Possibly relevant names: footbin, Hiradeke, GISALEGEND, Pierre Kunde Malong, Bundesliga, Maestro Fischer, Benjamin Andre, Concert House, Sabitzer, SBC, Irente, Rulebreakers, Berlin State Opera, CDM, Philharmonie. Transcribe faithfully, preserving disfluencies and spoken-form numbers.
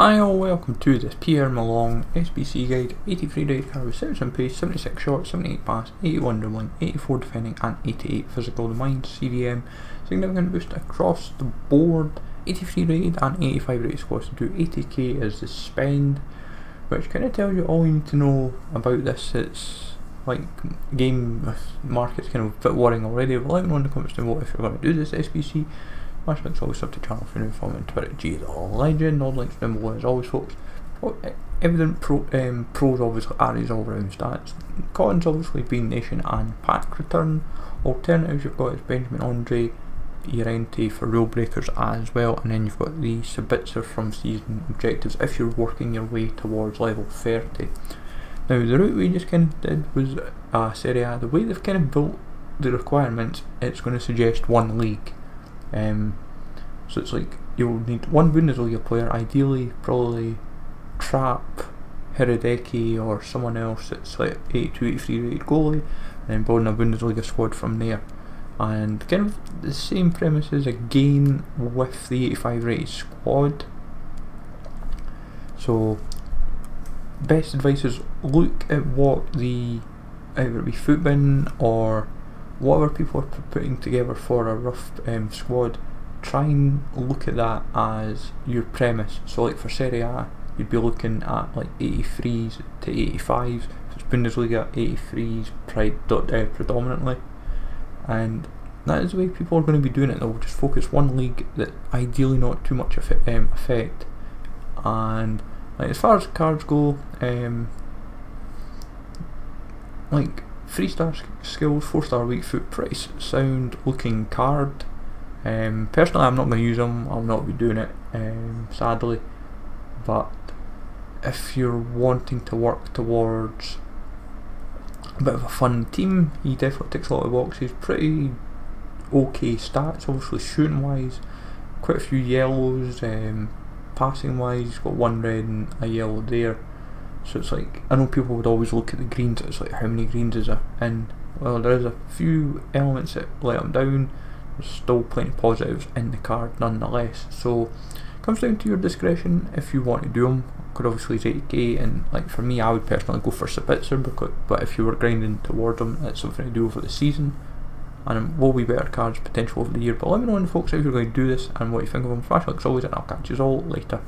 Hi all, welcome to this Pierre Malong S B C guide. Eighty-three right car with seventy-seven pace, seventy-six short, seventy-eight pass, eighty-one dribbling, eighty-four defending and eighty-eight physical domain. C D M, significant boost across the board. Eighty-three rated and eighty-five rated squads to do. Eighty K is the spend, which kind of tells you all you need to know about this. It's like game market's kind of a bit worrying already, but let me know in the comments down below if you're going to do this S B C. Much links always sub to channel for new information and Twitter G the legend. All links down below as always, folks. Pro, evident pro, um, pros obviously are his all round stats. Cons obviously being nation and pack return. Alternatives you've got is Benjamin Andre, Irente for rule breakers as well, and then you've got the Sabitzer from season objectives if you're working your way towards level thirty. Now the route we just kind of did was uh, Serie A. The way they've kind of built the requirements, it's going to suggest one league. Um, so it's like you'll need one Bundesliga player, ideally probably Trap, Hiradeke or someone else that's like eighty-two eighty-three rated goalie, and then building a Bundesliga squad from there. And kind of the same premises again with the eighty-five rated squad. So best advice is look at what the either it be footbin or whatever people are putting together for a rough um, squad. Try and look at that as your premise. So like for Serie A, you'd be looking at like eighty-threes to eighty-fives. So it's Bundesliga eighty-threes predominantly, and that is the way people are going to be doing it. They'll just focus one league that ideally not too much of um, effect. And like as far as cards go, um, like. Three star skills, four star weak foot, pretty sound looking card. Um, personally, I'm not going to use them. I'll not be doing it, um, sadly. But if you're wanting to work towards a bit of a fun team, he definitely ticks a lot of boxes. Pretty okay stats, obviously shooting wise. Quite a few yellows. Um, passing wise, he's got one red and a yellow there. So it's like, I know people would always look at the greens, it's like how many greens is there, and well, there is a few elements that let them down. There's still plenty of positives in the card nonetheless, so it comes down to your discretion if you want to do them. Could obviously it's eighty K, and like for me, I would personally go for Sabitzer, because, but if you were grinding towards them, that's something to do over the season, and will be better cards potential over the year. But let me know in folks if you're going to do this and what you think of them. Flash links always, and I'll catch you all later.